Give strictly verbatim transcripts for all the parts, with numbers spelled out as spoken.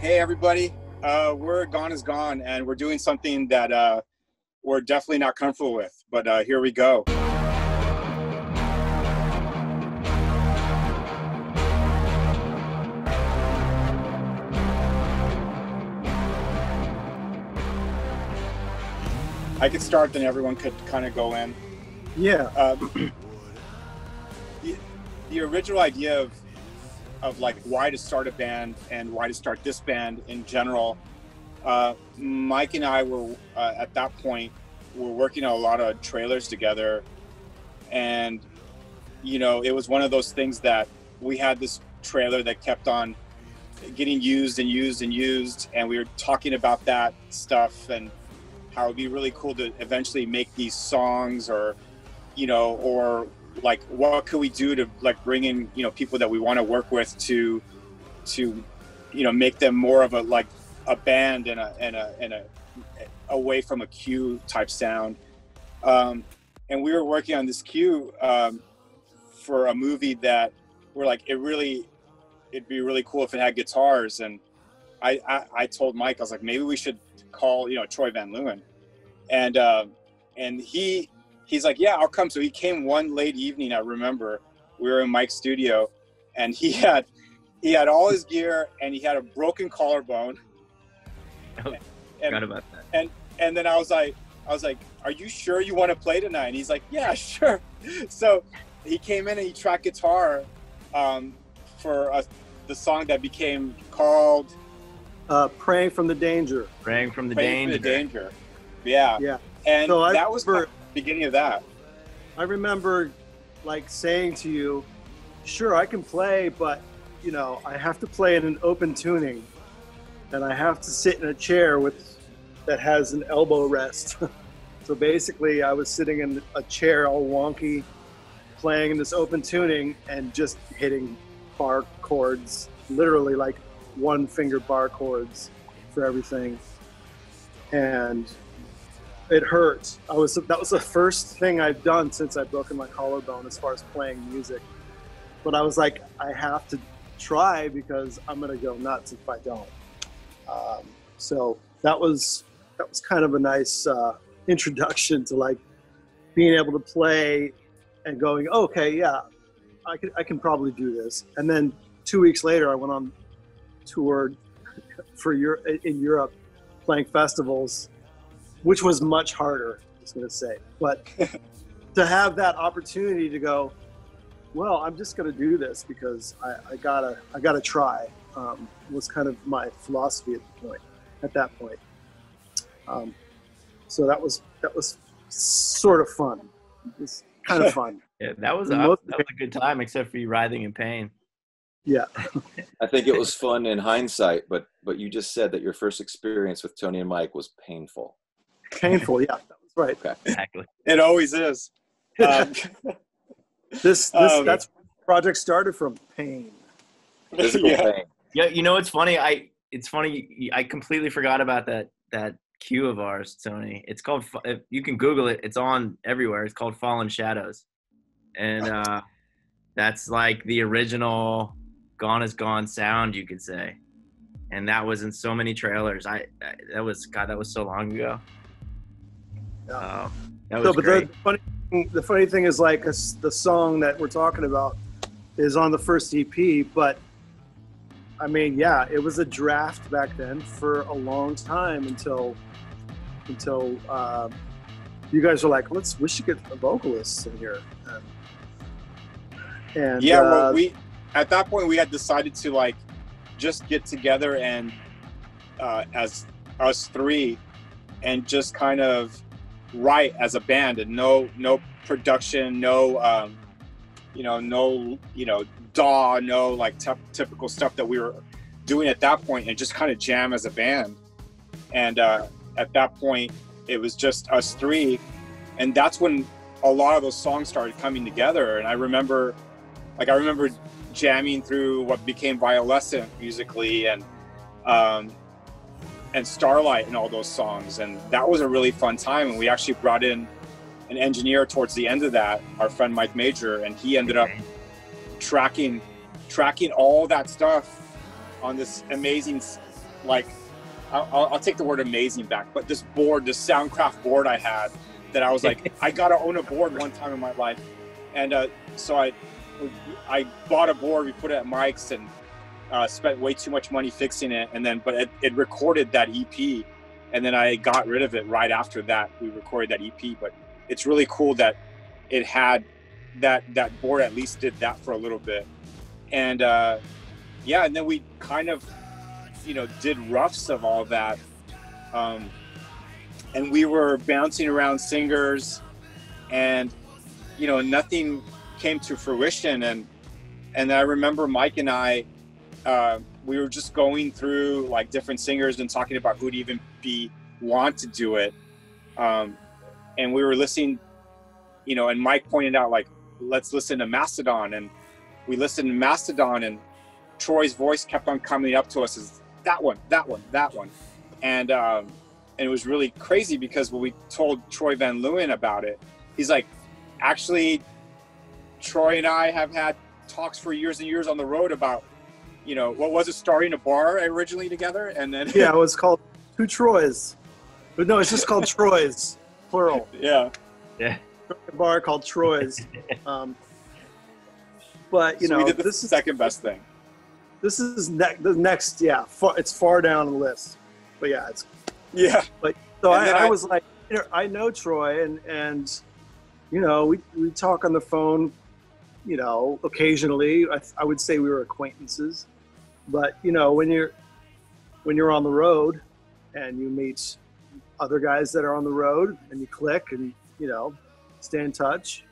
Hey, everybody. Uh, we're Gone Is Gone, and we're doing something that uh, we're definitely not comfortable with, but uh, here we go. I could start, then everyone could kind of go in. Yeah. Uh, the, the original idea of of like why to start a band and why to start this band in general, uh, Mike and I were uh, at that point were working on a lot of trailers together, and you know it was one of those things that we had this trailer that kept on getting used and used and used, and we were talking about that stuff and how it'd be really cool to eventually make these songs, or you know, or like what could we do to like bring in you know people that we want to work with to to you know make them more of a like a band and a and a and a away from a cue type sound. Um and we were working on this cue um for a movie that we're like it really it'd be really cool if it had guitars, and I I, I told Mike, I was like, maybe we should call you know Troy Van Leeuwen, and uh, and he he's like, yeah, I'll come. So he came one late evening. I remember we were in Mike's studio, and he had he had all his gear, and he had a broken collarbone. Oh, and, forgot about that. And and then I was like, I was like, are you sure you want to play tonight? And he's like, yeah, sure. So he came in and he tracked guitar um, for a, the song that became called uh, "Praying from the Danger." Praying from the Praying Danger. From the Danger. Yeah. Yeah. And so that was. For beginning of that. I remember like saying to you, sure, I can play, but you know, I have to play in an open tuning, and I have to sit in a chair with that has an elbow rest. So basically I was sitting in a chair all wonky, playing in this open tuning and just hitting bar chords, literally like one finger bar chords for everything. And it hurt. I was, that was the first thing I've done since I've broken my collarbone as far as playing music. But I was like, I have to try because I'm going to go nuts if I don't. Um, so that was, that was kind of a nice uh, introduction to like being able to play and going, okay, yeah, I can, I can probably do this. And then two weeks later, I went on tour for Euro- in Europe playing festivals, which was much harder, I was going to say. But to have that opportunity to go, well, I'm just going to do this because I, I gotta, I gotta try, um, was kind of my philosophy at the point, at that point. Um, so that was that was sort of fun. It was kind of fun. Yeah, that was, a, that was a good time, except for you writhing in pain. Yeah, I think it was fun in hindsight, but but you just said that your first experience with Tony and Mike was painful. Painful, yeah, that was right. Okay. Exactly. It always is. Um, this, this um, that's where the project started from, pain. Physical yeah. pain. Yeah, you know, it's funny. I it's funny. I completely forgot about that that cue of ours, Tony. It's called. You can Google it. It's on everywhere. It's called "Fallen Shadows," and uh, that's like the original "Gone Is Gone" sound, you could say. And that was in so many trailers. I, I that was God. That was so long ago. Oh, that was so, but great. The funny, thing, the funny thing is, like, a, the song that we're talking about is on the first E P, but, I mean, yeah, it was a draft back then for a long time until until uh, you guys were like, let's, we should get a vocalist in here. And, and yeah, uh, well, we, at that point, we had decided to, like, just get together and, uh, as us three, and just kind of write as a band, and no no production, no um you know no you know D A W, no like t- typical stuff that we were doing at that point, and just kind of jam as a band. And uh at that point it was just us three, and that's when a lot of those songs started coming together. And I remember like I remember jamming through what became Violescent musically, and um and Starlight and all those songs, and that was a really fun time. And we actually brought in an engineer towards the end of that, our friend Mike Major, and he ended up tracking tracking all that stuff on this amazing like, I'll, I'll take the word amazing back, but this board, this Soundcraft board I had, that I was like, I gotta own a board one time in my life. And uh, so I I bought a board, we put it at Mike's, and uh, spent way too much money fixing it. And then, but it, it recorded that E P. And then I got rid of it right after that. We recorded that E P, but it's really cool that it had that, that board at least did that for a little bit. And uh, yeah, and then we kind of, you know, did roughs of all that. Um, and we were bouncing around singers, and, you know, nothing came to fruition. And, and I remember Mike and I, uh, we were just going through like different singers and talking about who'd even be want to do it. Um, and we were listening, you know, and Mike pointed out, like, let's listen to Mastodon. And we listened to Mastodon, and Troy's voice kept on coming up to us as that one, that one, that one. And, um, and it was really crazy because when we told Troy Van Leeuwen about it, he's like, actually, Troy and I have had talks for years and years on the road about, you know, what was it, starting a bar originally together? And then yeah, it was called Two Troys. But no, it's just called Troys, plural. Yeah. Yeah. A bar called Troys. Um, but, you so know, we did the this second is, best thing. This is ne the next, yeah, far, it's far down the list. But yeah, it's. Yeah. But so I, I, I was like, you know, I know Troy, and, and you know, we, we talk on the phone, you know, occasionally. I, I would say we were acquaintances. But, you know, when you're when you're on the road and you meet other guys that are on the road and you click and, you know, stay in touch,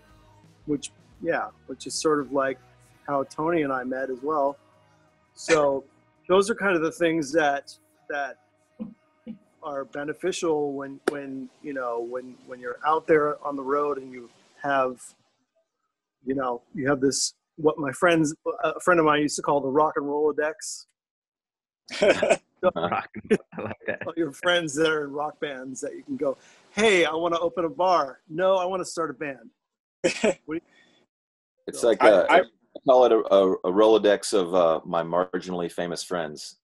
which, yeah, which is sort of like how Tony and I met as well. So those are kind of the things that that are beneficial when, when, you know, when, when you're out there on the road and you have, you know, you have this, what my friends, a friend of mine used to call the rock and Rolodex. So, I like that. All your friends that are in rock bands that you can go, hey, I want to open a bar. No, I want to start a band. What do you it's so, like I, a, I, I call it a, a, a Rolodex of uh, my marginally famous friends.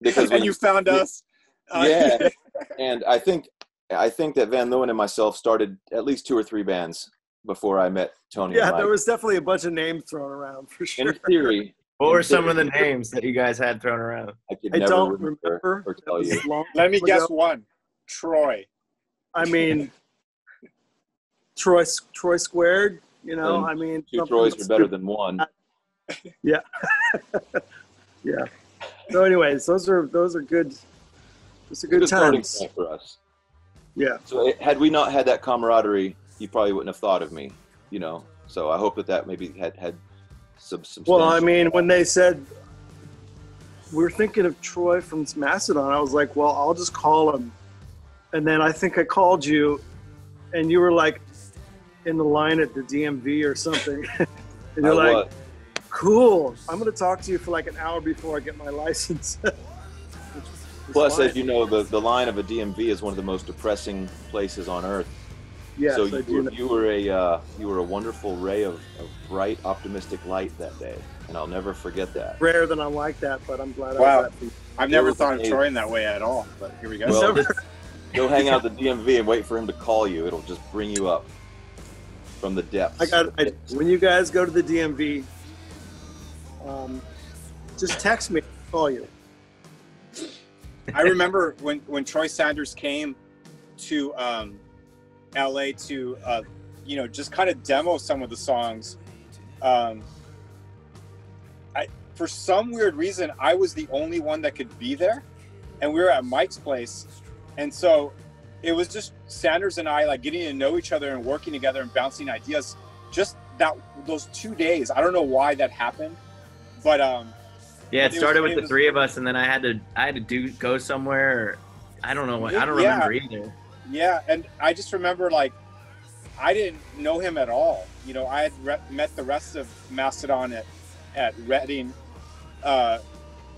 Because when and you found we, us. Uh, yeah, and I think I think that Van Leeuwen and myself started at least two or three bands before I met Tony. Yeah, and Mike. There was definitely a bunch of names thrown around for sure. In theory. What were some of the names that you guys had thrown around? I, could I never don't remember, remember or tell you. Let me guess one. Troy. I mean, Troy Troy squared, you know, and I mean. Two Troys were better than one. Yeah. Yeah. So anyways, those are, those are good. It's a good time for us. Yeah. So it, had we not had that camaraderie, you probably wouldn't have thought of me, you know? So I hope that that maybe had, had some, some. Well, I mean, when they said, we're thinking of Troy from Mastodon, I was like, well, I'll just call him. And then I think I called you and you were like in the line at the D M V or something. And you're I like, was. Cool. I'm going to talk to you for like an hour before I get my license. Plus, fine. As you know, the, the line of a D M V is one of the most depressing places on earth. Yes, so you, were, you, were a, uh, you were a wonderful ray of, of bright, optimistic light that day, and I'll never forget that. Rarer than I like that, but I'm glad wow. I was that. I've never thought of Troy in that way at all, but here we go. Well, just, go hang out at the D M V and wait for him to call you. It'll just bring you up from the depths. I got, I, when you guys go to the D M V, Um, just text me, I'll call you. I remember when, when Troy Sanders came to um, L A to, uh, you know, just kind of demo some of the songs. Um, I, for some weird reason, I was the only one that could be there, and we were at Mike's place. And so it was just Sanders and I like getting to know each other and working together and bouncing ideas. Just that, those two days, I don't know why that happened. But um, yeah, it started with the three of us, and then I had to I had to do go somewhere. Or, I don't know what I don't remember either. Yeah, and I just remember like I didn't know him at all. You know, I had re met the rest of Mastodon at at Reading uh,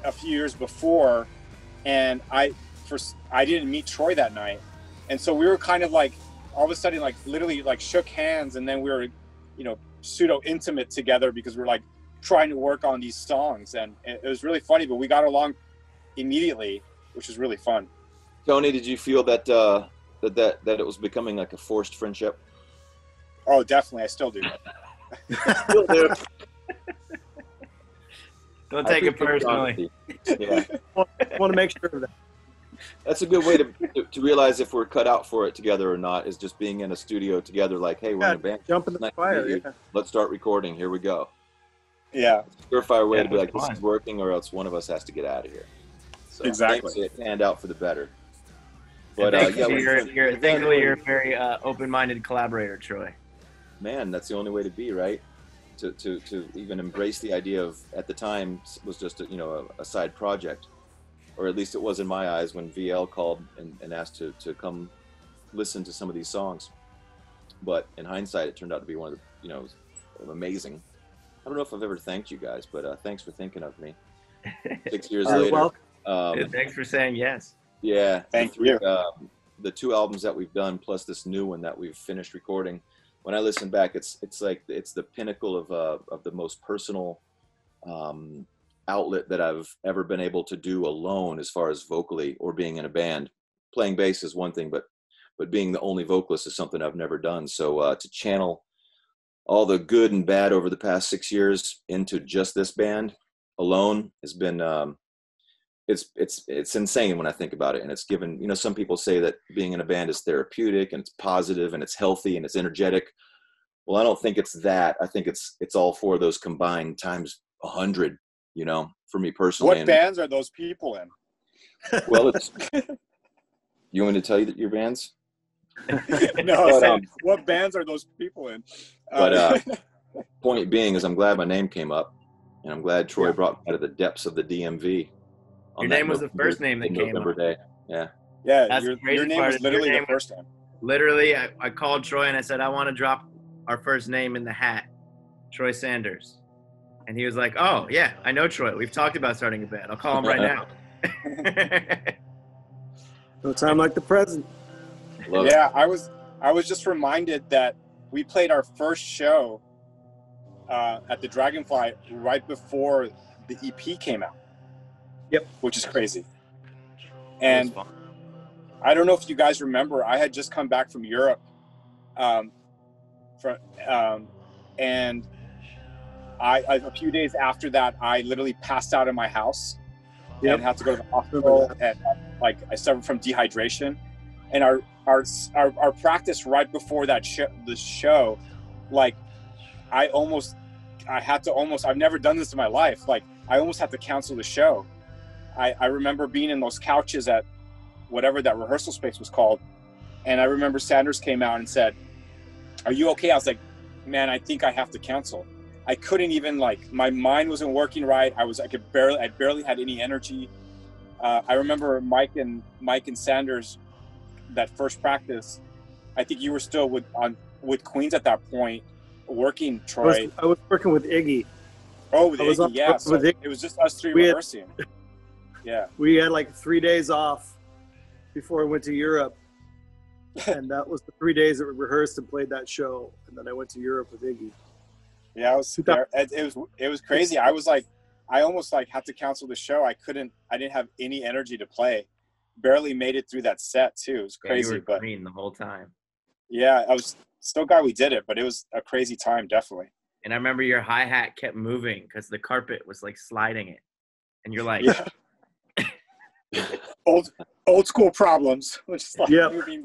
a few years before, and I first I didn't meet Troy that night, and so we were kind of like all of a sudden like literally like shook hands, and then we were, you know, pseudo intimate together because we we're like trying to work on these songs, and it was really funny, but we got along immediately, which was really fun. Tony, did you feel that uh that that, that it was becoming like a forced friendship? Oh, definitely. I still do. Still do. Don't take it personally. Yeah. I want to make sure of that. That's a good way to, to to realize if we're cut out for it together or not, is just being in a studio together, like, hey, we're yeah, in a band. Jump in the fire. Yeah. Let's start recording. Here we go. Yeah. Surefire way yeah, to be like, fun. This is working, or else one of us has to get out of here. So exactly. It panned out for the better. But uh, yeah, you're, you're, thankfully, you're a very uh, open-minded collaborator, Troy. Man, that's the only way to be, right? To to to even embrace the idea of, at the time, was just a, you know a, a side project. Or at least it was in my eyes when V L called and, and asked to, to come listen to some of these songs. But in hindsight, it turned out to be one of the, you know, amazing. I don't know if I've ever thanked you guys, but uh, thanks for thinking of me. Six years uh, later. Well, um, thanks for saying yes. Yeah. Thank you. Uh, the two albums that we've done, plus this new one that we've finished recording, when I listen back, it's it's like it's the pinnacle of, uh, of the most personal um, outlet that I've ever been able to do alone, as far as vocally or being in a band. Playing bass is one thing, but but being the only vocalist is something I've never done. So uh, to channel all the good and bad over the past six years into just this band alone has been um, it's it's it's insane when I think about it. And it's given, you know some people say that being in a band is therapeutic and it's positive and it's healthy and it's energetic. Well, I don't think it's that. I think it's it's all four of those combined times a hundred. You know, for me personally. What and, bands are those people in? Well, it's, you want me to tell you that your bands? No, but, um, what bands are those people in? But uh, point being is, I'm glad my name came up, and I'm glad Troy yeah. brought me out of the depths of the D M V. Your name was November, the first name that came November up. Day. Yeah. Yeah, That's your, your name was literally name the first was, time. Literally, I, I called Troy and I said, I want to drop our first name in the hat, Troy Sanders. And he was like, oh, yeah, I know Troy. We've talked about starting a band. I'll call him right now. No time like the present. Love yeah, it. I was I was just reminded that we played our first show uh, at the Dragonfly right before the E P came out. Yep. Which is crazy. And I don't know if you guys remember, I had just come back from Europe. Um, from, um, and... I, I, a few days after that, I literally passed out in my house yep. and had to go to the hospital, and uh, like I suffered from dehydration. And our our our, our practice right before that show, the show, like I almost, I had to almost, I've never done this in my life. Like I almost had to cancel the show. I, I remember being in those couches at whatever that rehearsal space was called, and I remember Sanders came out and said, "Are you okay?" I was like, "Man, I think I have to cancel." I couldn't even, like, my mind wasn't working right. I was, I could barely, I barely had any energy. Uh, I remember Mike and Mike and Sanders, that first practice. I think you were still with on with Queens at that point, working Troy. I was, I was working with Iggy. Oh, with I Iggy, was up, yeah. So with Iggy. It was just us three we rehearsing. Had, yeah, we had like three days off before I went to Europe, and that was the three days that we rehearsed and played that show. And then I went to Europe with Iggy. Yeah, I was there. It was it was crazy. I was like, I almost like had to cancel the show. I couldn't. I didn't have any energy to play. Barely made it through that set too. It was crazy. Yeah, you were but green the whole time. Yeah, I was still glad we did it, but it was a crazy time, definitely. And I remember your hi hat kept moving because the carpet was like sliding it, and you're like, yeah. old old school problems, which is like yep. moving.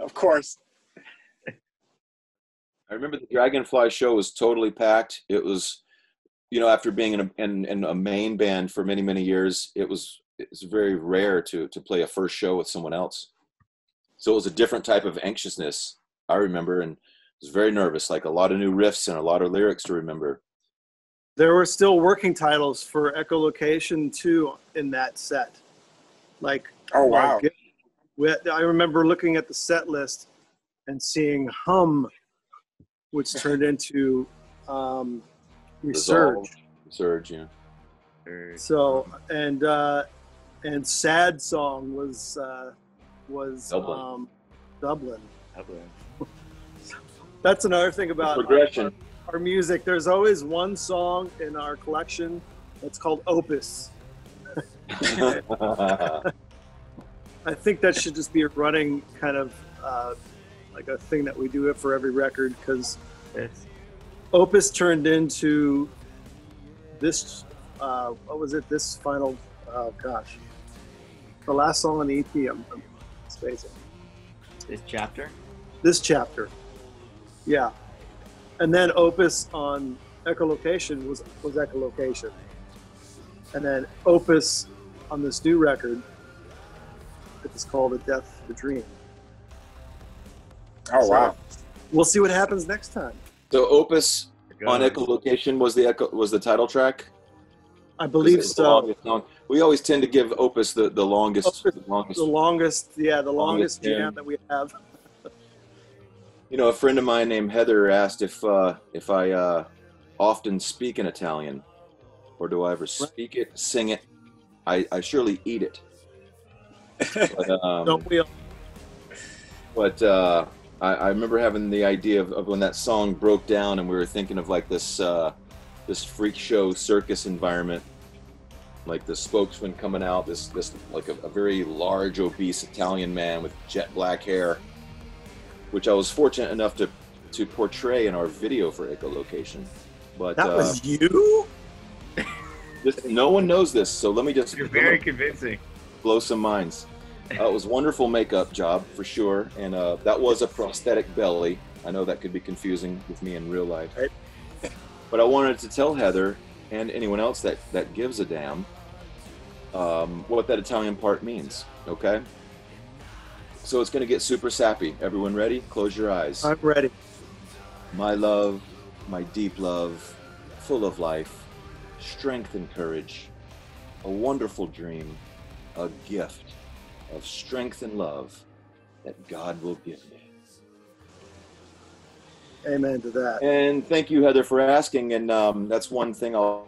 Of course. I remember the Dragonfly show was totally packed. It was, you know, after being in a, in, in a main band for many, many years, it was it's very rare to to play a first show with someone else. So it was a different type of anxiousness, I remember, and I was very nervous, like a lot of new riffs and a lot of lyrics to remember. There were still working titles for Echolocation, too, in that set. Like, oh, wow. Like, I remember looking at the set list and seeing Hum, which turned into um, Resurge. Resurge, yeah. So and uh, and Sad Song was uh, was Dublin. Um, Dublin. Dublin. that's another thing about progression. Our, our music. There's always one song in our collection that's called Opus. I think that should just be a running kind of uh, like a thing that we do it for every record, because Opus turned into this, uh, what was it, this final, oh gosh, the last song on the E P, I'm, I'm spacing. This chapter? This chapter, yeah. And then Opus on Echolocation was, was Echolocation. And then Opus on this new record, it is called A Death to Dream. Oh, so, wow. We'll see what happens next time. So Opus on Echolocation was the echo, was the title track? I believe so. We always tend to give Opus the, the longest. Opus, the longest. The longest, yeah, the longest, longest jam that we have. You know, a friend of mine named Heather asked if uh, if I uh, often speak in Italian, or do I ever speak it, sing it? I, I surely eat it. But, um, Don't we all? But uh, I, I remember having the idea of, of when that song broke down, and we were thinking of like this uh, this freak show circus environment, like the spokesman coming out, this this like a, a very large, obese Italian man with jet black hair, which I was fortunate enough to to portray in our video for Echolocation. But that uh, was you? This, no one knows this, so let me just You're very convincing. Blow some minds. Uh, it was a wonderful makeup job for sure, and uh, that was a prosthetic belly. I know that could be confusing with me in real life. Right. But I wanted to tell Heather and anyone else that, that gives a damn um, what that Italian part means, okay? So it's going to get super sappy. Everyone ready? Close your eyes. I'm ready. My love, my deep love, full of life, strength and courage, a wonderful dream, a gift of strength and love that God will give me. Amen to that. And thank you, Heather, for asking. And um, that's one thing I'll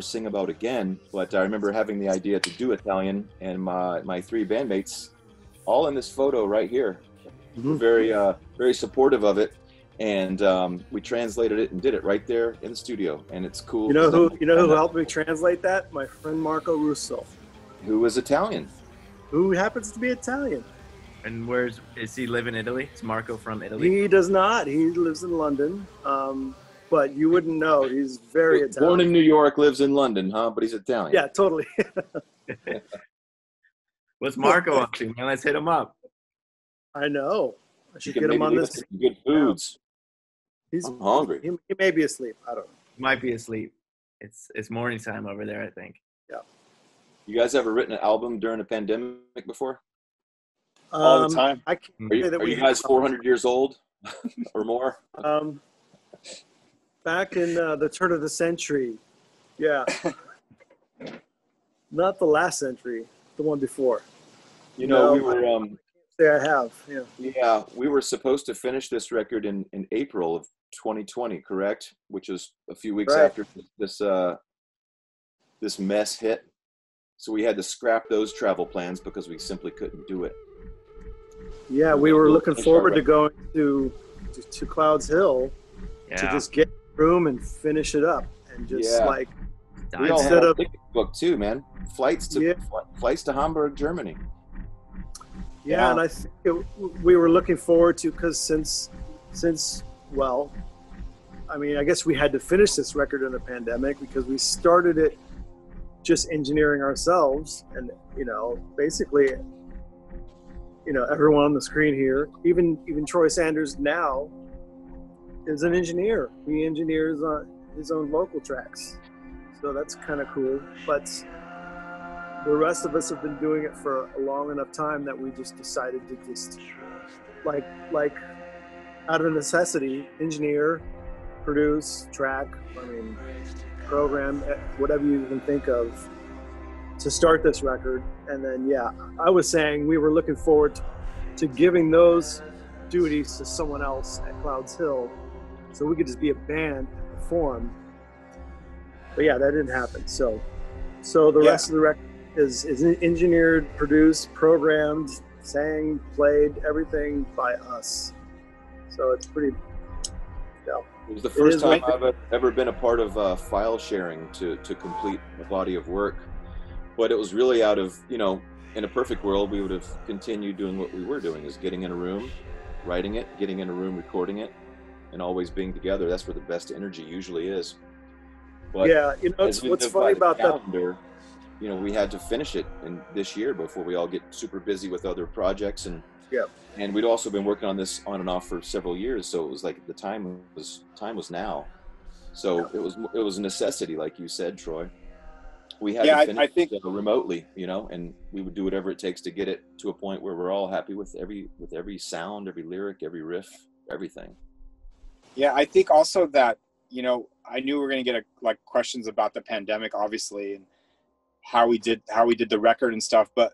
sing about again. But I remember having the idea to do Italian, and my, my three bandmates, all in this photo right here. Mm-hmm. Very, uh, very supportive of it, and um, we translated it and did it right there in the studio, and it's cool. You know who? You know who helped me translate that? My friend Marco Russo, who is Italian. Who happens to be Italian. And where's is he live in Italy? Is Marco from Italy? He does not. He lives in London, um, but you wouldn't know. He's very Italian. Born in New York, lives in London, huh? But he's Italian. Yeah, totally. What's Marco up to, man? Let's hit him up. I know. I should get him on this. Good foods. He's I'm hungry. He, he may be asleep. I don't know. He might be asleep. It's it's morning time over there, I think. Yeah. You guys ever written an album during a pandemic before? Um, All the time. I can't are you, say that are we you guys four hundred years old or more? Um, back in uh, the turn of the century. Yeah. Not the last century. The one before. You know, no, we were. Um, I have. Yeah. Yeah, we were supposed to finish this record in in April of twenty twenty, correct? Which is a few weeks right. after this uh this mess hit. So we had to scrap those travel plans because we simply couldn't do it. Yeah, we, we were looking forward to going to, to to Clouds Hill yeah. to just get the room and finish it up and just yeah. like. We all had a ticket book too, man. Flights to yeah. fl flights to Hamburg, Germany. Yeah, wow. And I think it, we were looking forward to because since since well, I mean, I guess we had to finish this record in the pandemic because we started it just engineering ourselves, and you know, basically, you know, everyone on the screen here, even even Troy Sanders now, is an engineer. He engineers on his own vocal tracks. So that's kind of cool, but the rest of us have been doing it for a long enough time that we just decided to just like like out of necessity engineer, produce, track, I mean program, whatever you even think of to start this record. And then yeah, I was saying we were looking forward to giving those duties to someone else at Clouds Hill so we could just be a band and perform. But yeah, that didn't happen. So, so the yeah. rest of the record is is engineered, produced, programmed, sang, played, everything by us. So it's pretty No. It was the first time I've ever, ever been a part of uh, file sharing to, to complete a body of work. But it was really out of, you know, in a perfect world, we would have continued doing what we were doing, is getting in a room, writing it, getting in a room, recording it, and always being together. That's where the best energy usually is. But yeah, you know, it's, what's funny about calendar, that, you know, we had to finish it in this year before we all get super busy with other projects. And yeah, and we'd also been working on this on and off for several years, so it was like the time was time was now. So yeah. it was it was a necessity, like you said, Troy. We had yeah, to finish I, I think, it remotely, you know, and we would do whatever it takes to get it to a point where we're all happy with every with every sound, every lyric, every riff, everything. Yeah, I think also that, you know, I knew we were going to get a, like questions about the pandemic, obviously, and how we did how we did the record and stuff, but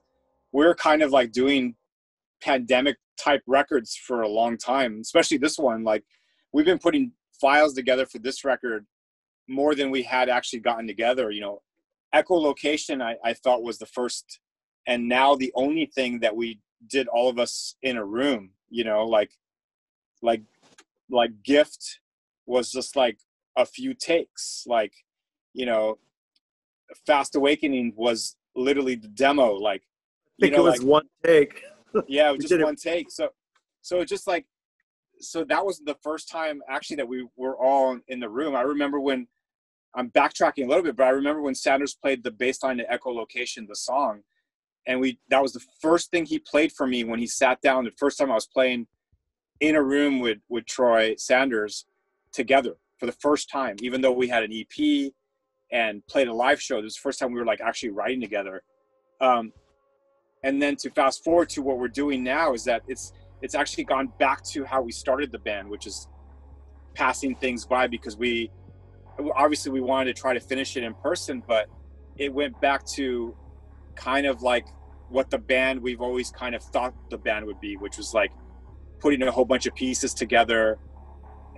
we're kind of like doing pandemic type records for a long time, especially this one. Like, we've been putting files together for this record more than we had actually gotten together, you know. Echolocation, I, I thought, was the first and now the only thing that we did all of us in a room, you know. Like like like Gift was just like a few takes. Like, you know, Fast Awakening was literally the demo. Like, you I think know, it was like, one take. Yeah, it was just one take. So so just like so that was the first time actually that we were all in the room. I remember when I'm backtracking a little bit, but I remember when Sanders played the bass line to Echolocation, the song, and we that was the first thing he played for me when he sat down, the first time I was playing in a room with with Troy Sanders together for the first time, even though we had an E P and played a live show. This was the first time we were like actually writing together. Um, and then to fast forward to what we're doing now is that it's it's actually gone back to how we started the band, which is passing things by, because we obviously we wanted to try to finish it in person, but it went back to kind of like what the band we've always kind of thought the band would be, which was like putting a whole bunch of pieces together.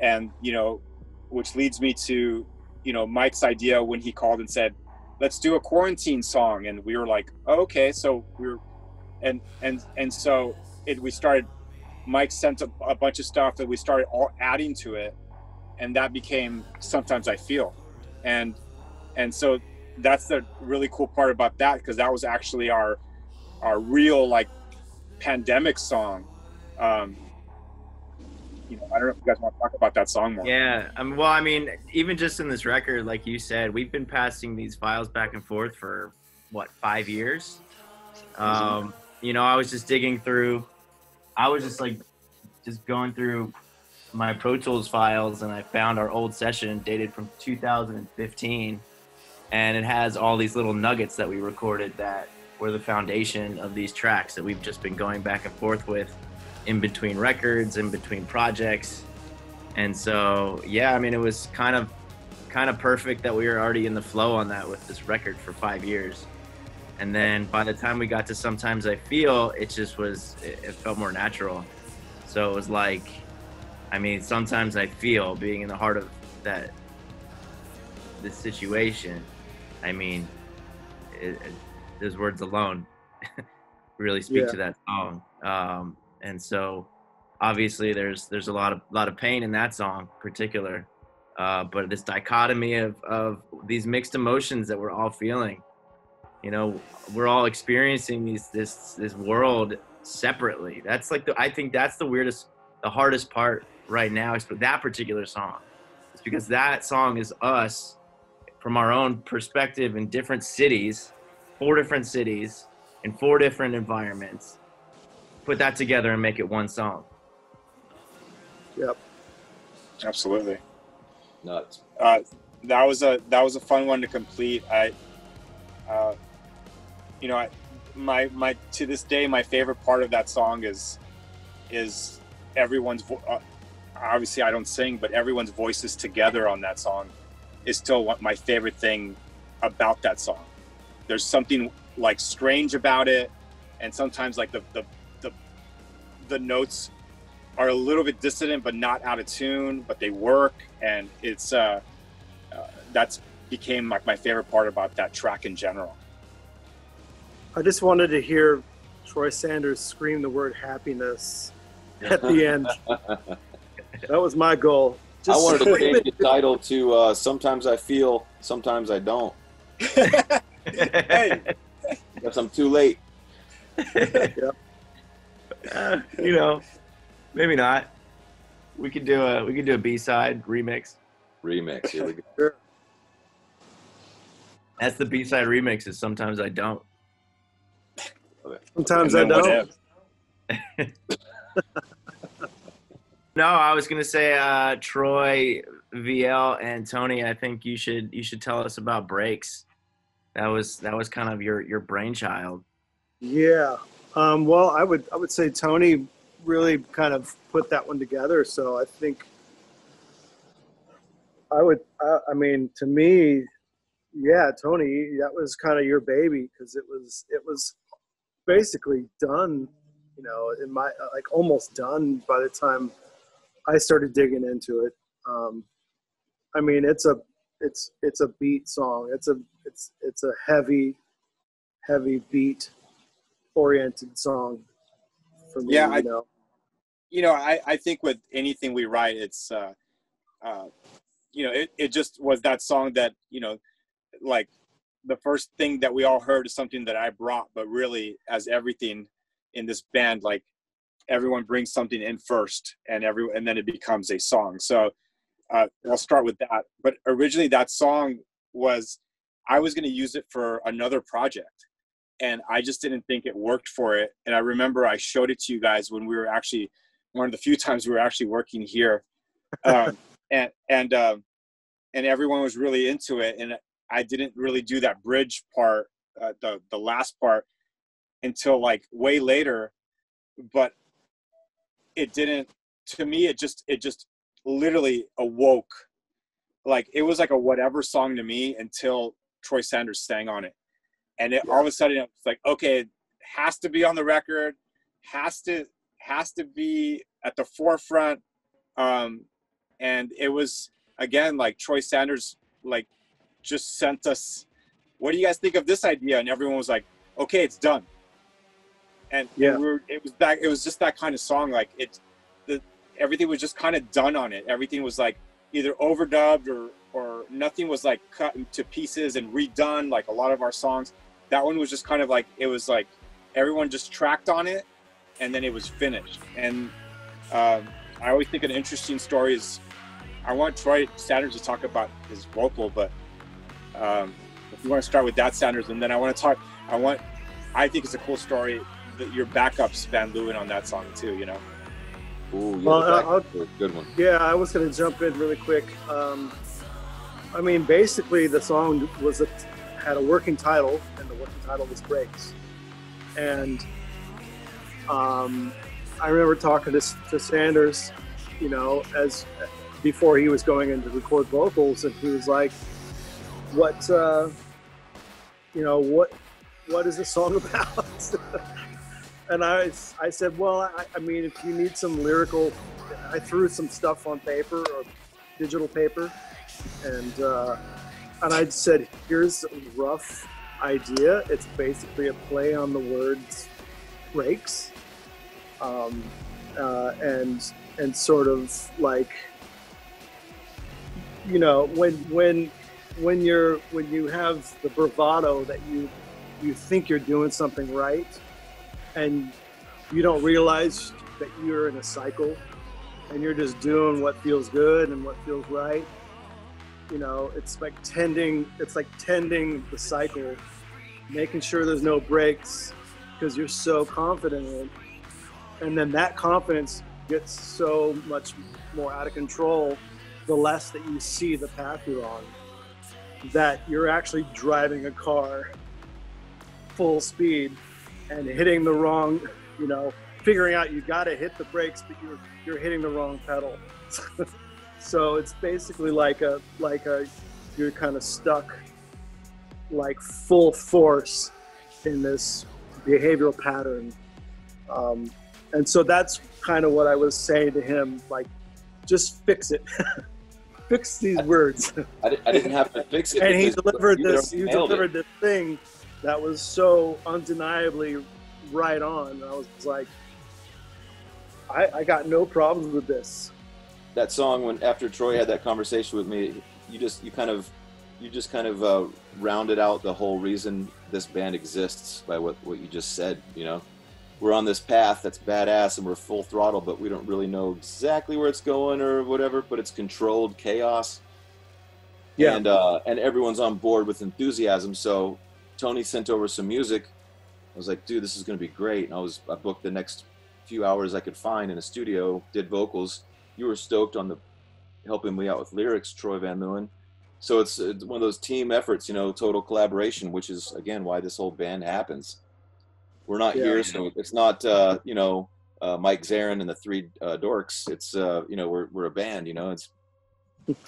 And, you know, which leads me to, you know, Mike's idea when he called and said, let's do a quarantine song. And we were like, oh, okay. So we're, and, and, and so it, we started, Mike sent a, a bunch of stuff that we started all adding to it. And that became Sometimes I Feel. And, and so that's the really cool part about that. 'Cause that was actually our, our real like pandemic song. Um, you know, I don't know if you guys want to talk about that song more. Yeah. Um, well, I mean, even just in this record, like you said, we've been passing these files back and forth for what, five years. Um, you know, I was just digging through, I was just like, just going through my Pro Tools files, and I found our old session dated from two thousand fifteen, and it has all these little nuggets that we recorded that were the foundation of these tracks that we've just been going back and forth with in between records, in between projects. And so, yeah, I mean, it was kind of kind of perfect that we were already in the flow on that with this record for five years. And then by the time we got to Sometimes I Feel, it just was, it, it felt more natural. So it was like, I mean, sometimes I feel being in the heart of that, this situation. I mean, it, it, those words alone really speak yeah. to that song. Um, and so obviously there's there's a lot of lot of pain in that song in particular, uh, but this dichotomy of, of these mixed emotions that we're all feeling, you know, we're all experiencing these this this world separately. That's like, the, I think that's the weirdest, the hardest part right now is for that particular song. It's because that song is us from our own perspective in different cities, four different cities in four different environments, put that together and make it one song. Yep. Absolutely. Nuts. Uh, that was a, that was a fun one to complete. I, uh, you know, I, my, my, to this day, my favorite part of that song is, is everyone's, vo- uh, obviously I don't sing, but everyone's voices together on that song is still one, my favorite thing about that song. There's something like strange about it, and sometimes like the the the, the notes are a little bit dissonant but not out of tune, but they work, and it's uh, uh that's became like my favorite part about that track in general. I just wanted to hear Troy Sanders scream the word happiness at the end. That was my goal. Just I wanted to change the title to uh, Sometimes I Feel, Sometimes I Don't. Hey. Guess I'm too late. Yep. uh, you know, maybe not. We could do a we could do a B-side remix. Remix, here we go. That's the B-side remix is Sometimes I Don't. Sometimes I don't. No, I was gonna say uh, Troy, V L, and Tony. I think you should you should tell us about Breaks. That was that was kind of your your brainchild. Yeah. Um, well, I would I would say Tony really kind of put that one together. So I think I would. I, I mean, to me, yeah, Tony, that was kind of your baby because it was it was basically done. You know, in my like almost done by the time I started digging into it. Um, I mean, it's a, it's, it's a beat song. It's a, it's, it's a heavy, heavy beat oriented song for me. Yeah, you I, know, you know, I, I think with anything we write, it's, uh, uh, you know, it, it just was that song that, you know, like the first thing that we all heard is something that I brought, but really as everything in this band, like, everyone brings something in first, and every and then it becomes a song. So uh, I'll start with that. But originally, that song was I was going to use it for another project, and I just didn't think it worked for it. And I remember I showed it to you guys when we were actually one of the few times we were actually working here, um, and and um, and everyone was really into it. And I didn't really do that bridge part, uh, the the last part, until like way later, but it didn't, to me, it just, it just literally awoke. Like, it was like a whatever song to me until Troy Sanders sang on it. And it, yeah. all of a sudden, it's like, okay, it has to be on the record, has to, has to be at the forefront. Um, and it was, again, like Troy Sanders, like, just sent us, what do you guys think of this idea? And everyone was like, okay, it's done. And yeah. we were, it was that, it was just that kind of song. Like it, the, everything was just kind of done on it. Everything was like either overdubbed or, or nothing was like cut into pieces and redone. Like a lot of our songs, that one was just kind of like, it was like everyone just tracked on it and then it was finished. And um, I always think an interesting story is, I want Troy Sanders to talk about his vocal, but um, if you want to start with that, Sanders, and then I want to talk, I want, I think it's a cool story. Your backups, Van Leeuwen, on that song too, you know. Ooh, yeah, well, good one. Yeah, I was gonna jump in really quick. Um, I mean, basically, the song was a, had a working title, and the working title was "Breaks." And um, I remember talking to, to Sanders, you know, as before he was going into record vocals, and he was like, "What, uh, you know, what, what is the song about?" And I, I said, well, I, I mean, if you need some lyrical, I threw some stuff on paper or digital paper, and uh, and I said, here's a rough idea. It's basically a play on the words breaks, um, uh, and and sort of like, you know, when when when you're when you have the bravado that you you think you're doing something right. And you don't realize that you're in a cycle and you're just doing what feels good and what feels right. You know, it's like tending, it's like tending the cycle, making sure there's no breaks because you're so confident in it. And then that confidence gets so much more out of control the less that you see the path you're on, that you're actually driving a car full speed and hitting the wrong, you know, figuring out you got to hit the brakes, but you're you're hitting the wrong pedal. So it's basically like a like a you're kind of stuck, like full force, in this behavioral pattern, um, and so that's kind of what I was saying to him, like, just fix it, fix these I, words. I, I didn't have to fix it. And he delivered this. You delivered it. this thing. That was so undeniably right on. I was like, I, I got no problems with this. that song, when after Troy had that conversation with me, you just you kind of you just kind of uh, rounded out the whole reason this band exists by what what you just said. You know, we're on this path that's badass and we're full throttle, but we don't really know exactly where it's going or whatever. But it's controlled chaos. Yeah, and uh, and everyone's on board with enthusiasm. So Tony sent over some music. I was like, dude, this is gonna be great. And I was I booked the next few hours I could find in a studio, did vocals. You were stoked on the helping me out with lyrics, Troy Van Leeuwen. So it's, it's one of those team efforts, you know, total collaboration, which is again why this whole band happens. We're not yeah, here, so it's not uh, you know uh, Mike Zarin and the three uh, dorks. It's uh, you know we're we're a band, you know. It's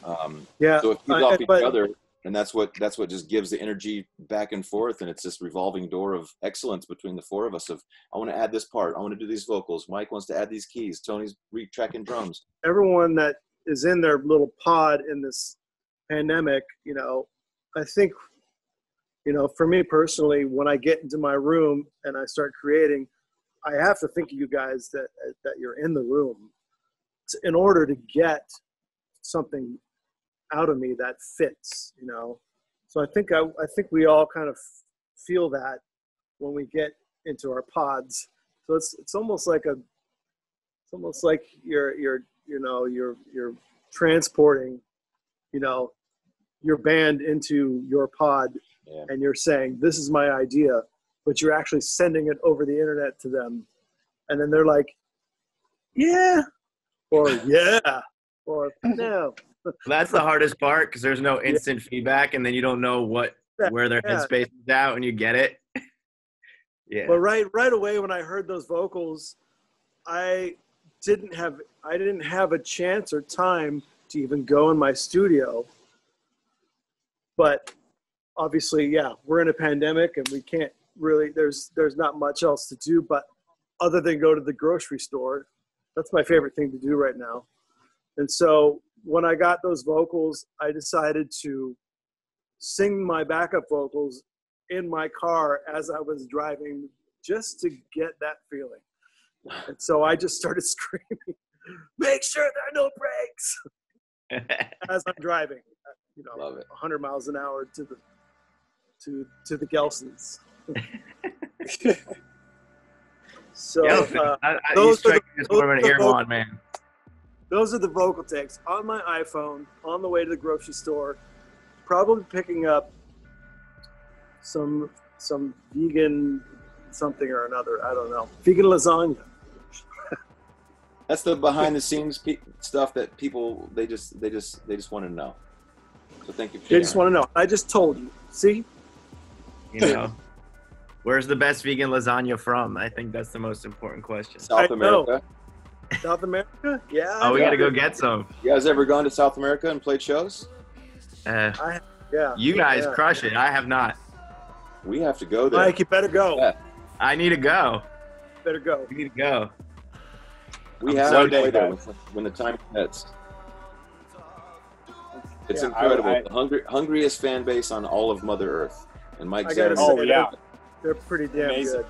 um, yeah. So it feeds off each other. And that's what that's what just gives the energy back and forth, and it's this revolving door of excellence between the four of us. Of I want to add this part, I want to do these vocals. Mike wants to add these keys. Tony's retracking drums. Everyone that is in their little pod in this pandemic, you know, I think, you know, for me personally, when I get into my room and I start creating, I have to think of you guys that that you're in the room in order to get something out of me that fits, you know. So I think I, I think we all kind of feel that when we get into our pods. So it's it's almost like a it's almost like you're you're you know you're you're transporting, you know, your band into your pod, yeah. And you're saying this is my idea, but you're actually sending it over the internet to them, and then they're like, yeah, or yeah, or no. That's the hardest part because there's no instant yeah. feedback, and then you don't know what where their yeah. headspace is out, and you get it. Yeah. But right, right away when I heard those vocals, I didn't have I didn't have a chance or time to even go in my studio. But obviously, yeah, we're in a pandemic, and we can't really. There's there's not much else to do, but other than go to the grocery store. That's my favorite thing to do right now, and so. When I got those vocals, I decided to sing my backup vocals in my car as I was driving just to get that feeling. And so I just started screaming, make sure there are no brakes as I'm driving, you know, one hundred miles an hour to the, to, to the Gelsons. So uh, I, I, those he's are the, those an ear on, man. Those are the vocal takes on my iPhone on the way to the grocery store, probably picking up some some vegan something or another. I don't know. Vegan lasagna. That's the behind the scenes pe stuff that people they just they just they just want to know. So thank you. For they sharing. Just want to know. I just told you. See? You know. Where's the best vegan lasagna from? I think that's the most important question. South I America. Know. South America? Yeah. Oh, we gotta go get some. You guys ever gone to South America and played shows? Uh, I, yeah. You guys yeah. crush it. I have not. We have to go there. Mike, you better go. Yeah. I need to go. Better go. We need to go. We I'm have so to go there when the time hits. It's yeah, incredible. I, I, the hungry, hungriest fan base on all of Mother Earth. And Mike Zarin. Oh, yeah. They're pretty damn Amazing. Good.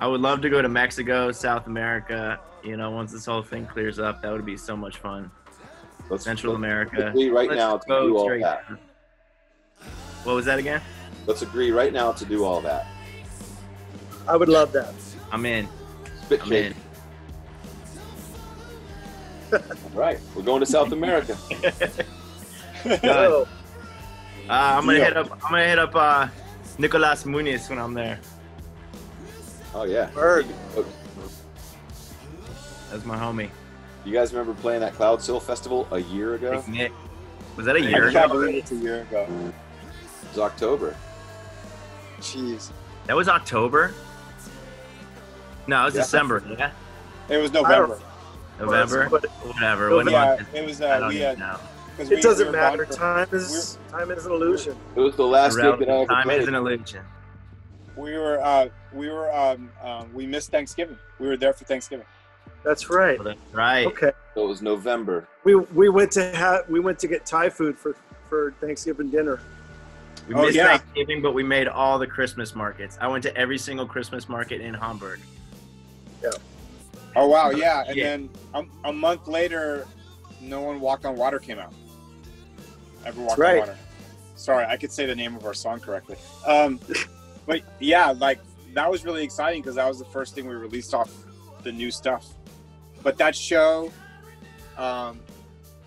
I would love to go to Mexico, South America. You know, once this whole thing clears up, that would be so much fun. Let's Central America. Agree right Let's now to do all that. Down. What was that again? Let's agree right now to do all that. I would love that. I'm in. Spit I'm in. All right, we're going to South America. uh, I'm gonna hit up. I'm gonna hit up uh, Nicolas Muniz when I'm there. Oh yeah. Bird. That's my homie. You guys remember playing that Clouds Hill Festival a year ago? Nick. Was that a year I ago? I believe it's a year ago. It was October. Jeez. That was October? No, it was yeah. December. Yeah. It was November. November? Well, whatever. November. When yeah, it was. Uh, we had. It we doesn't matter. Time is we're, time is an illusion. It was the last gig that I ever played. Time is an illusion. We were. Uh, we were. Um, um, we missed Thanksgiving. We were there for Thanksgiving. That's right. Oh, that's right. Okay. So it was November. We we went to have we went to get Thai food for for Thanksgiving dinner. We oh, missed yeah. Thanksgiving, but we made all the Christmas markets. I went to every single Christmas market in Hamburg. Yeah. Oh wow, yeah. And yeah. then a, a month later, no one walked on water came out. Ever Walked right. on Water. Sorry, I could say the name of our song correctly. Um, but yeah, like that was really exciting because that was the first thing we released off the new stuff. But that show, um,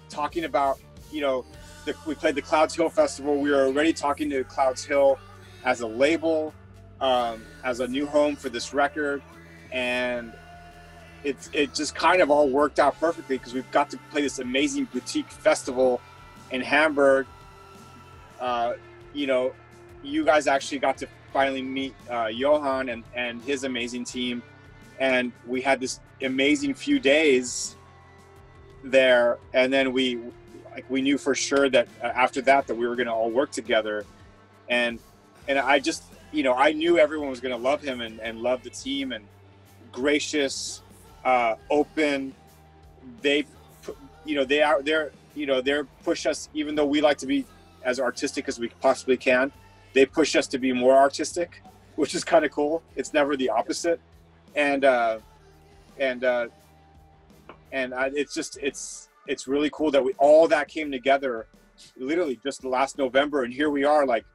talking about, you know, the, we played the Clouds Hill Festival. We were already talking to Clouds Hill as a label, um, as a new home for this record. And it's, it just kind of all worked out perfectly because we've got to play this amazing boutique festival in Hamburg. Uh, you know, you guys actually got to finally meet uh, Johan and, and his amazing team. And we had this amazing few days there. And then we, like, we knew for sure that after that, that we were gonna all work together. And, and I just, you know, I knew everyone was gonna love him and, and love the team, and gracious, uh, open. They, you know, they are, they're, you know, they're push us, even though we like to be as artistic as we possibly can, they push us to be more artistic, which is kind of cool. It's never the opposite. And, uh, and, uh, and I, it's just, it's, it's really cool that we, all that came together literally just last November. And here we are, like,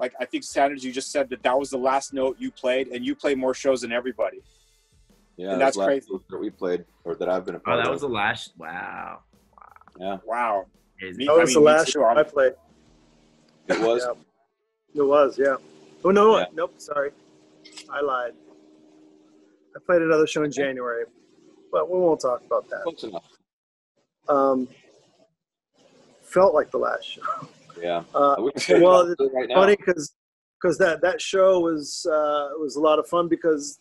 like I think Sanders, you just said that that was the last note you played, and you play more shows than everybody. Yeah. And that's crazy. That we played, or that I've been a part of. Oh, that was the last, wow. Yeah. Wow. Me, that was I mean, the last show I played. It was? Yeah. It was, yeah. Oh, no, yeah. nope, sorry. I lied. I played another show in January, but we won't talk about that. Close enough. Um, felt like the last show. Yeah. Uh, well, it's right funny because because that, that show was, uh, was a lot of fun because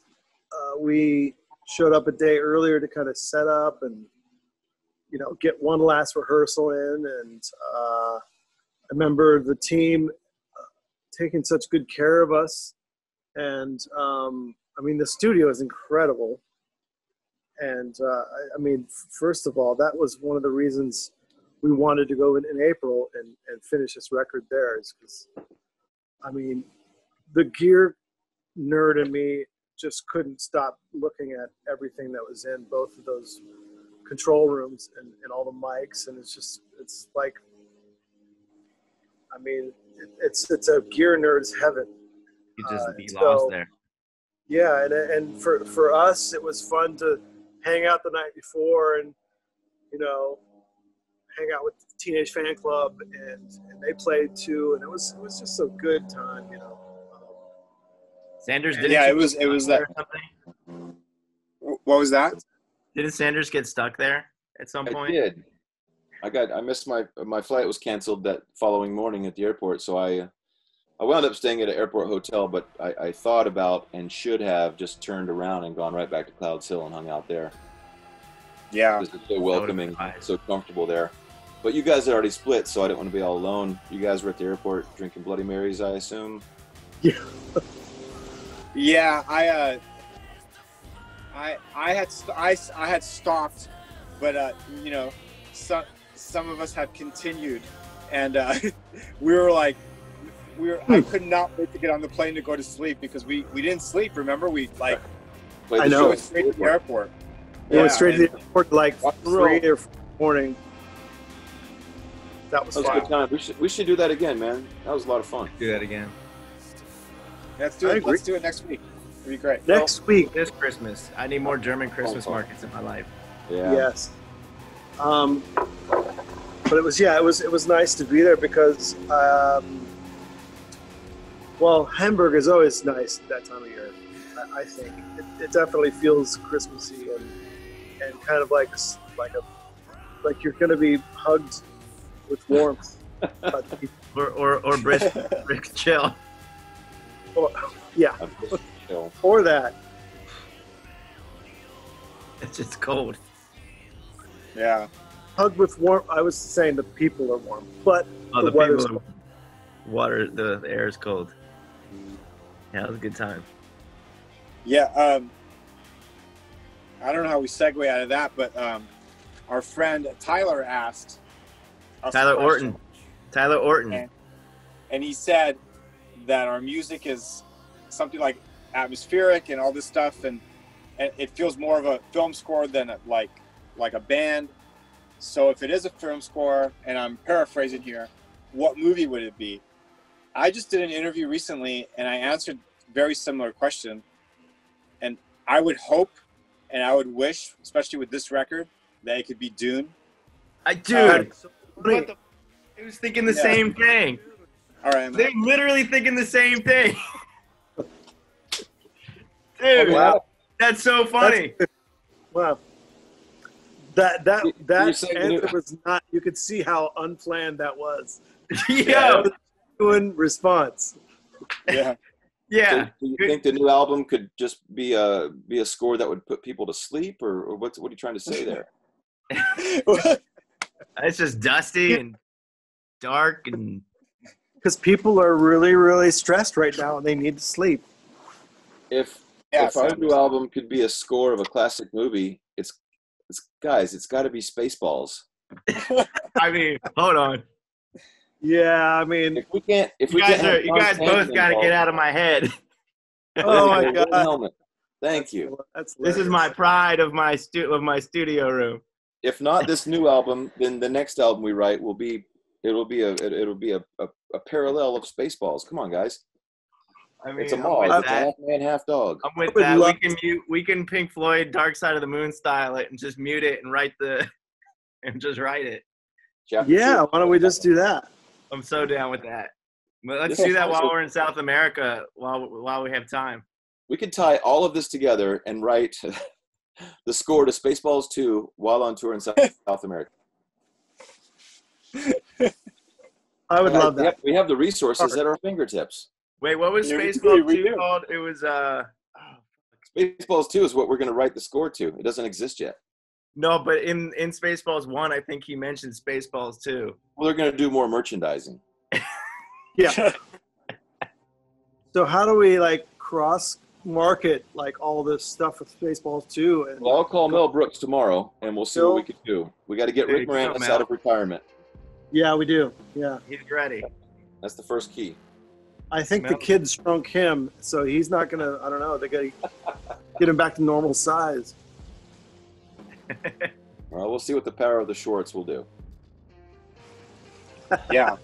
uh, we showed up a day earlier to kind of set up and, you know, get one last rehearsal in. And uh, I remember the team taking such good care of us. And um, I mean, the studio is incredible. And uh, I, I mean, first of all, that was one of the reasons we wanted to go in, in April and, and finish this record there, is because, I mean, the gear nerd in me just couldn't stop looking at everything that was in both of those control rooms and, and all the mics, and it's just, it's like, I mean, it, it's it's a gear nerd's heaven. You just uh, be so, lost there. Yeah, and and for for us, it was fun to hang out the night before, and you know, hang out with the Teenage Fan Club, and, and they played too, and it was it was just a good time, you know. Sanders did. Yeah, it was it was that. What was that? Didn't Sanders get stuck there at some point? I did. I got. I missed my my flight was canceled that following morning at the airport, so I I wound up staying at an airport hotel. But I, I thought about and should have just turned around and gone right back to Clouds Hill and hung out there. Yeah, it's so welcoming, so comfortable there. But you guys had already split, so I didn't want to be all alone. You guys were at the airport drinking Bloody Marys, I assume. Yeah. Yeah, I. Uh... I I had I, I had stopped, but uh, you know, some some of us had continued, and uh, we were like, we were, I could not wait to get on the plane to go to sleep because we we didn't sleep. Remember, we like I know we went straight to the airport. We yeah, went straight to the airport like three or four morning. That was, that was a good time. We should we should do that again, man. That was a lot of fun. Let's do that again. Let's do it. Let's do it next week. Be great. Next well, week, this Christmas, I need more German Christmas oh, markets in my life. Yeah. Yes. Um, but it was yeah, it was it was nice to be there because, um, well, Hamburg is always nice that time of year. I, I think it, it definitely feels Christmassy and and kind of like like a like you're gonna be hugged with warmth. or or or brisk, brisk chill. Or, yeah. For that, it's just cold. Yeah, hug with warm. I was saying the people are warm, but oh, the, the water's cold. Are, water, the, the air is cold. Yeah, it was a good time. Yeah, um, I don't know how we segue out of that, but um, our friend Tyler asked us Tyler Orton, Tyler Orton, and, and he said that our music is something like atmospheric and all this stuff, and, and it feels more of a film score than a, like like a band. So if it is a film score, and I'm paraphrasing here, what movie would it be? I just did an interview recently, and I answered a very similar question. And I would hope, and I would wish, especially with this record, that it could be Dune. I do. Um, I was thinking the yeah. same thing. All right, they're literally thinking the same thing. Dude, oh, wow. That's so funny. That's, wow. That that that answer was not. You could see how unplanned that was. Yeah. Doing response. Yeah. Yeah. Do, do you think the new album could just be a be a score that would put people to sleep, or, or what? What are you trying to say there? It's just dusty and dark, and because people are really, really stressed right now, and they need to sleep. If yeah, if our new album could be a score of a classic movie, it's it's guys, it's got to be Spaceballs. I mean, hold on. Yeah, I mean, if we can't, if we guys are, you guys both got to get out of my head. Oh my God! Thank you. That's this is my pride of my stu of my studio room. If not this new album, then the next album we write will be it'll be a it, it'll be a, a a parallel of Spaceballs. Come on, guys. I mean, it's a mall. It's half man, half dog. I'm with that. We can mute, we can Pink Floyd, Dark Side of the Moon style it and just mute it and write the and just write it. Chapter yeah, two. Why don't we just do that? I'm so down with that. But let's this do that while we're in South America, while while we have time. We could tie all of this together and write the score to Spaceballs two while on tour in South, South America. I would and love I, that. We have, we have the resources at our fingertips. Wait, what was Spaceballs two called? It was uh Spaceballs two is what we're going to write the score to. It doesn't exist yet. No, but in in Spaceballs one, I think he mentioned Spaceballs two. Well, they're going to do more merchandising. Yeah. So how do we like cross market like all this stuff with Spaceballs two? And well, I'll call Mel Brooks tomorrow, and we'll see Bill? what we can do. We got to get there Rick Moranis out of retirement. Yeah, we do. Yeah, he's ready. That's the first key. I think Mel the kids shrunk him, so he's not going to, I don't know, they're going to get him back to normal size. Well, we'll see what the power of the shorts will do. Yeah.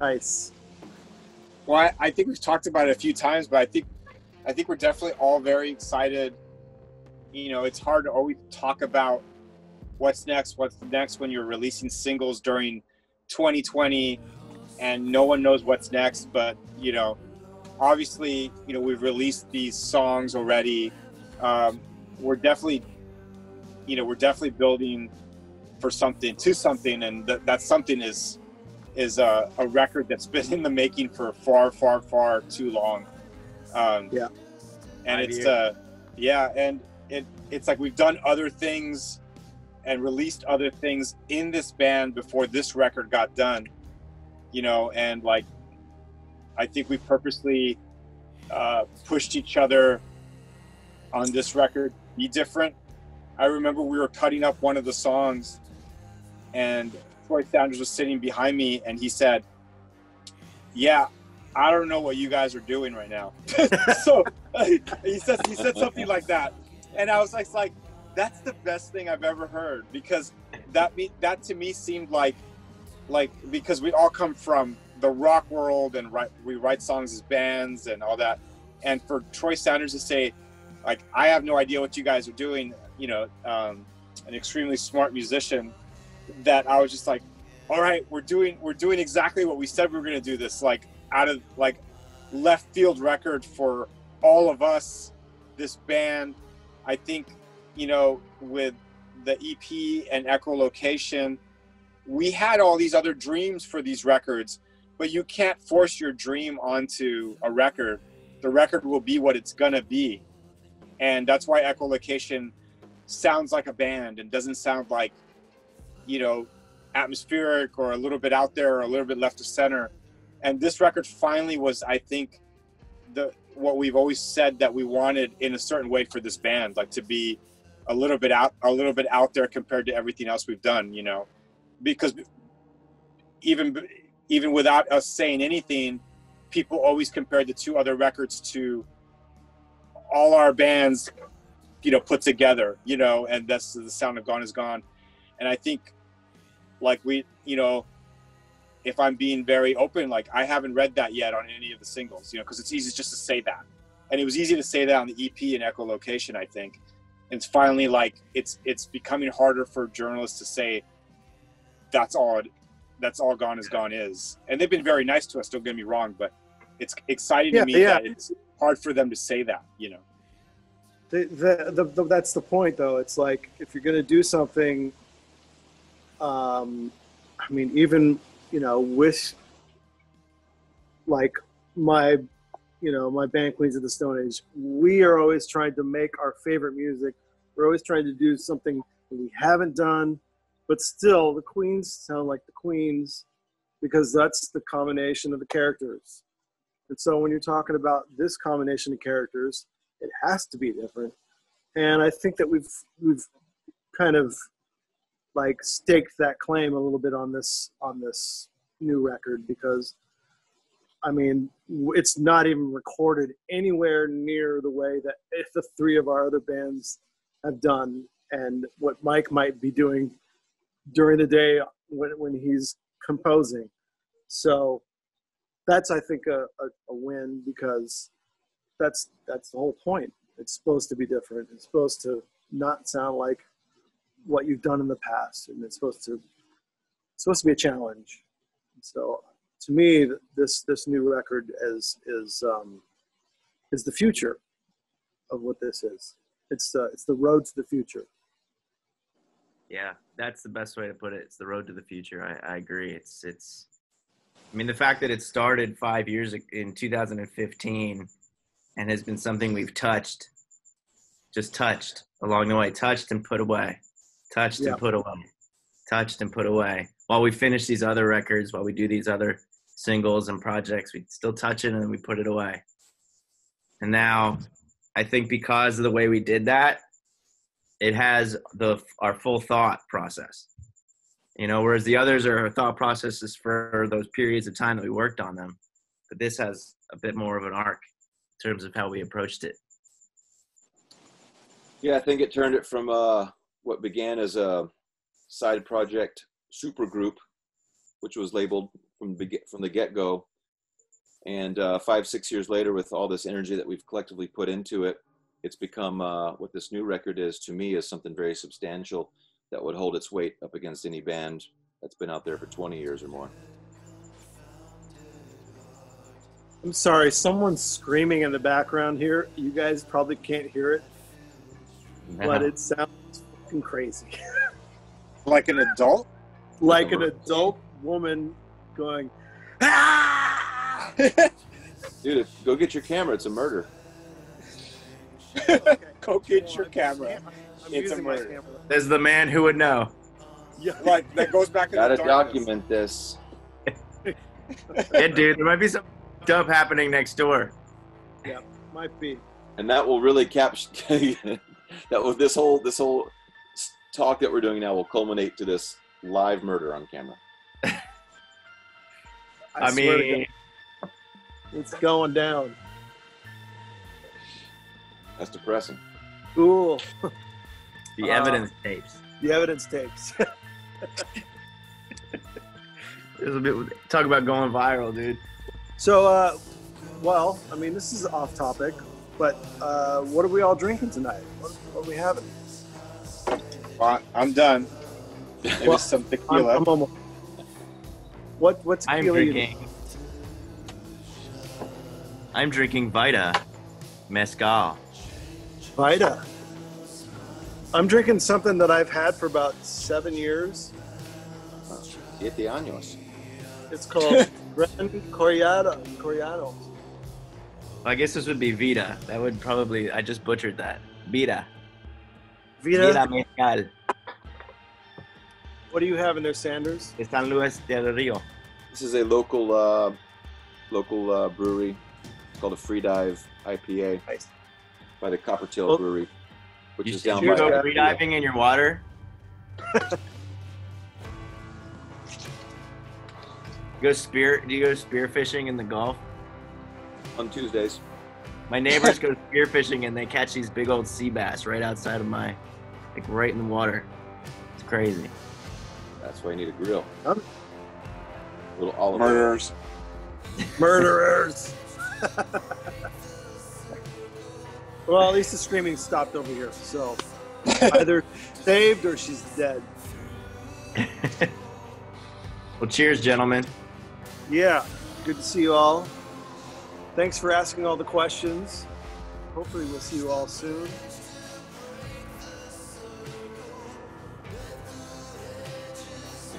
Nice. Well, I, I think we've talked about it a few times, but I think, I think we're definitely all very excited. You know, it's hard to always talk about what's next, what's next when you're releasing singles during twenty twenty. And no one knows what's next, but, you know, obviously, you know, we've released these songs already. Um, we're definitely, you know, we're definitely building for something, to something, and th that something is is a, a record that's been in the making for far, far, far too long. Um, yeah. And I it's, uh, yeah, and it it's like we've done other things and released other things in this band before this record got done. You know, and like, I think we purposely uh, pushed each other on this record, be different. I remember we were cutting up one of the songs and Troy Sanders was sitting behind me and he said, yeah, I don't know what you guys are doing right now. So he, says, he said something like that. And I was like, like, that's the best thing I've ever heard, because that, me, that to me seemed like, like because we all come from the rock world and write, we write songs as bands and all that, and for Troy Sanders to say like, I have no idea what you guys are doing, you know, um, an extremely smart musician, that I was just like, all right, we're doing we're doing exactly what we said we were going to do, this like out of like left field record for all of us, this band. I think, you know, with the E P and Echolocation, we had all these other dreams for these records, but you can't force your dream onto a record. The record will be what it's gonna be. And that's why Echolocation sounds like a band and doesn't sound like, you know, atmospheric or a little bit out there or a little bit left of center. And this record finally was, I think, the what we've always said that we wanted in a certain way for this band, like to be a little bit out, a little bit out there compared to everything else we've done, you know. Because even even without us saying anything, people always compared the two other records to all our bands, you know, put together, you know, and that's the sound of Gone Is Gone. And I think, like, we, you know, if I'm being very open, like, I haven't read that yet on any of the singles, you know, because it's easy just to say that. And it was easy to say that on the E P and Echolocation, I think. And it's finally, like, it's it's becoming harder for journalists to say, that's all it, that's all Gone Is Gone is. And they've been very nice to us, don't get me wrong, but it's exciting yeah, to me yeah. that it's hard for them to say that, you know. The, the, the, the, that's the point, though. It's like, if you're going to do something, um, I mean, even, you know, with, like, my, you know, my band Queens of the Stone Age, we are always trying to make our favorite music. We're always trying to do something that we haven't done, but still the Queens sound like the Queens because that's the combination of the characters. And so when you're talking about this combination of characters, it has to be different. And I think that we've we've kind of like staked that claim a little bit on this on this new record, because I mean, it's not even recorded anywhere near the way that if the three of our other bands have done, and what Mike might be doing during the day when when he's composing. So that's, I think, a, a, a win, because that's that's the whole point. It's supposed to be different. It's supposed to not sound like what you've done in the past, and it's supposed to it's supposed to be a challenge. So to me, this this new record is is um, is the future of what this is. It's uh, it's the road to the future. Yeah, that's the best way to put it. It's the road to the future. I, I agree. It's it's. I mean, the fact that it started five years in two thousand fifteen. And has been something we've touched, just touched along the way, touched and put away, touched yeah. and put away, touched and put away. While we finish these other records, while we do these other singles and projects, we still touch it and then we put it away. And now I think because of the way we did that, it has the our full thought process. You know, whereas the others are thought processes for those periods of time that we worked on them. But this has a bit more of an arc. Terms of how we approached it. Yeah, I think it turned it from uh, what began as a side project supergroup, which was labeled from from the get-go, and uh, five, six years later, with all this energy that we've collectively put into it, it's become uh, what this new record is to me is something very substantial that would hold its weight up against any band that's been out there for twenty years or more. I'm sorry, someone's screaming in the background here. You guys probably can't hear it, no. But it sounds fucking crazy. Like an adult? Like an adult woman going, ah! Dude, go get your camera. It's a murder. Okay. Go get oh, your I'm camera. I'm it's a murder. Camera. There's the man who would know. Yeah, like, that goes back in the darkness. Gotta document this. Yeah, dude, there might be some up happening next door. Yeah, might be. And that will really capture that will this whole this whole talk that we're doing now will culminate to this live murder on camera. I, I mean, it's going down. That's depressing. Cool. The uh, evidence tapes. The evidence tapes. There's a bit talk about going viral, dude. So, uh, well, I mean, this is off topic, but uh, what are we all drinking tonight? What, what are we having? Well, I'm done. Maybe well, some tequila. I'm, I'm almost... What, what tequila I'm drinking. You... I'm drinking Vida Mezcal. Vida. I'm drinking something that I've had for about seven years. Siete años. It's called... Grand Coriado. Coriado. I guess this would be Vida. That would probably, I just butchered that. Vida. Vida. Vida Mezcal. What do you have in there, Sanders? It's San Luis del Rio. This is a local uh, local uh, brewery. It's called a Free Dive I P A nice. By the Coppertail well, Brewery, which you is down by. Go free diving in your water. Go spear? Do you go spear fishing in the Gulf? On Tuesdays. My neighbors go spear fishing and they catch these big old sea bass right outside of my, like right in the water. It's crazy. That's why you need a grill. Um, Little olive. Murderers. Murderers. Well, at least the screaming stopped over here. So either saved or she's dead. Well, cheers, gentlemen. Yeah. Good to see you all. Thanks for asking all the questions. Hopefully we'll see you all soon.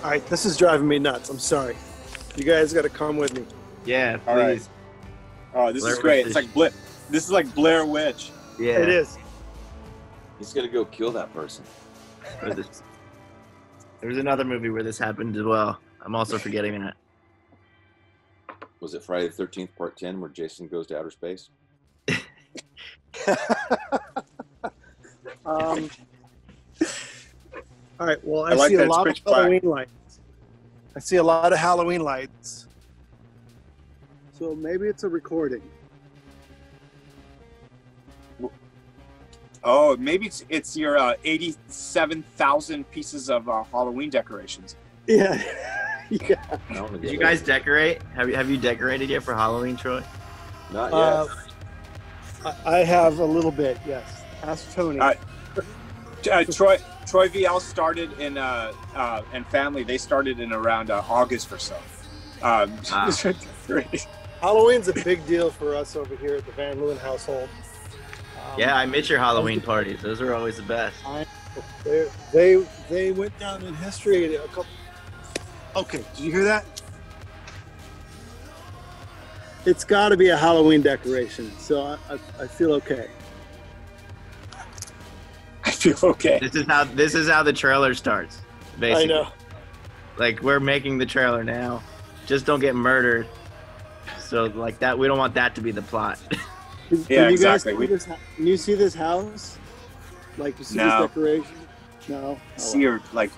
All right, this is driving me nuts. I'm sorry. You guys got to come with me. Yeah, please. All right. Oh, this Blair is great. Witch. It's like Blip. This is like Blair Witch. Yeah, it is. He's gonna go kill that person. There's another movie where this happened as well. I'm also forgetting that. Was it Friday the thirteenth, Part Ten, where Jason goes to outer space? um. All right. Well, I, I like see a lot of Halloween black. lights. I see a lot of Halloween lights. So maybe it's a recording. Oh, maybe it's it's your uh, eighty-seven thousand pieces of uh, Halloween decorations. Yeah. Yeah. Did you guys decorate? Have you have you decorated yet for Halloween, Troy? Not yet. Uh, I have a little bit. Yes. Ask Tony. Uh, uh, Troy. Troy V L started in uh, uh, and family. They started in around uh, August or so. Um, wow. Halloween's a big deal for us over here at the Van Leeuwen household. Um, yeah, I miss your Halloween parties. Those are always the best. I, they, they they went down in history. A couple. Okay, did you hear that? It's got to be a Halloween decoration. So I, I, I feel okay. Okay. This is how this is how the trailer starts, basically. I know. Like, we're making the trailer now. Just don't get murdered. So like that, we don't want that to be the plot. Yeah, you exactly. Guys we... this, can you see this house? Like, you see no. this decoration? No. Oh, see your like.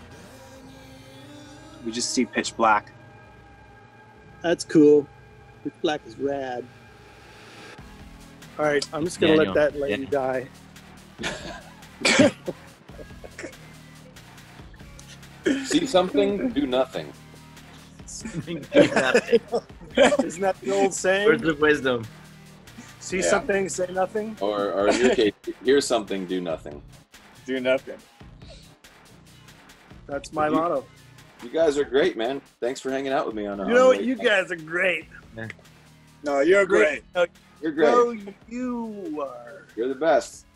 We just see pitch black. That's cool. Pitch black is rad. All right, I'm just gonna yeah, let that lady yeah. die. See something, do nothing. Something, do nothing. Isn't that the old saying? Words of wisdom. See yeah. something, say nothing. Or, or in your case, hear something, do nothing. Do nothing. That's my you, motto. You guys are great, man. Thanks for hanging out with me on our. You know, you night. guys are great. Yeah. No, you're great. great. No, you're great. No, you are. You're the best.